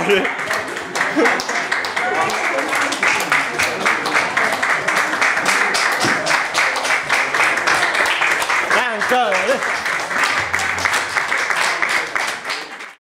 God.